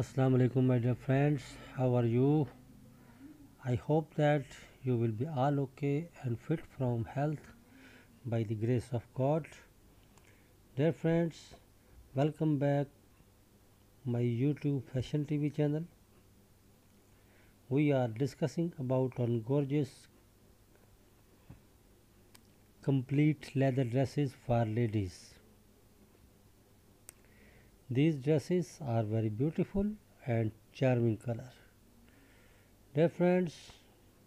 Assalamu alaikum my dear friends, how are you? I hope that you will be all okay and fit from health by the grace of God. Dear friends, welcome back my YouTube Fashion TV channel. We are discussing about on gorgeous complete leather dresses for ladies. These dresses are very beautiful and charming color. Dear friends,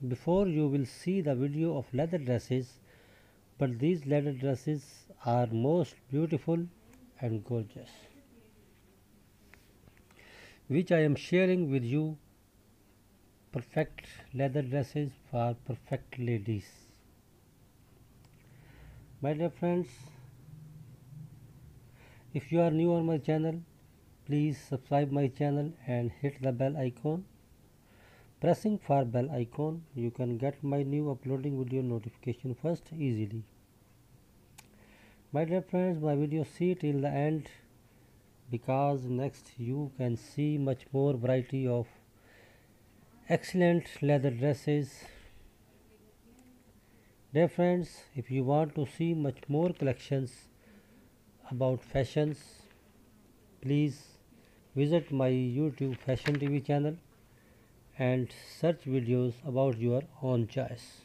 before you will see the video of leather dresses, but these leather dresses are most beautiful and gorgeous, which I am sharing with you. Perfect leather dresses for perfect ladies. My dear friends, if you are new on my channel, please subscribe my channel and hit the bell icon. Pressing for bell icon, you can get my new uploading video notification first easily. My dear friends, my video see till the end, because next you can see much more variety of excellent leather dresses. Dear friends, if you want to see much more collections about fashions, please visit my YouTube Fashion TV channel and search videos about your own choice.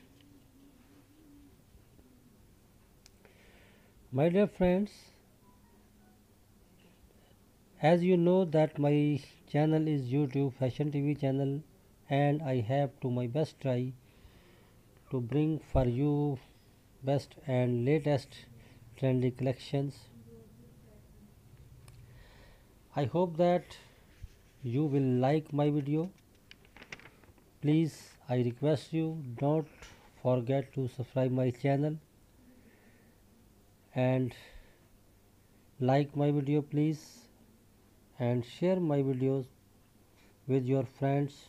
My dear friends, as you know that my channel is YouTube Fashion TV channel, and I have to my best try to bring for you best and latest trendy collections. I hope that you will like my video. Please, I request you, don't forget to subscribe my channel and like my video please, and share my videos with your friends.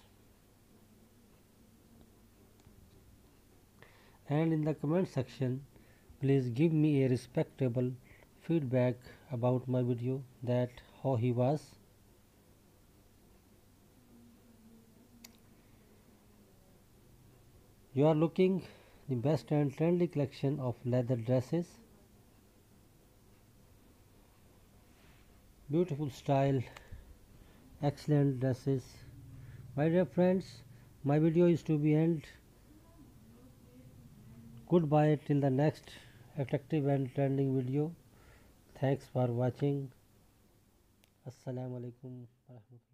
And in the comment section, please give me a respectable feedback about my video, that how he was. You are looking the best and trendy collection of leather dresses. Beautiful style, excellent dresses. My dear friends, my video is to be end. Goodbye till the next attractive and trending video. Thanks for watching. Assalamu alaikum warahmatullahi wabarakatuh.